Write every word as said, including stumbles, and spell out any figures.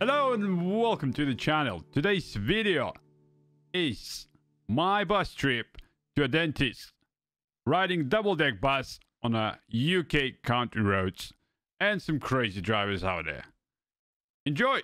Hello and welcome to the channel. Today's video is my bus trip to a dentist, riding double-deck bus on a U K country roads and some crazy drivers out there. Enjoy!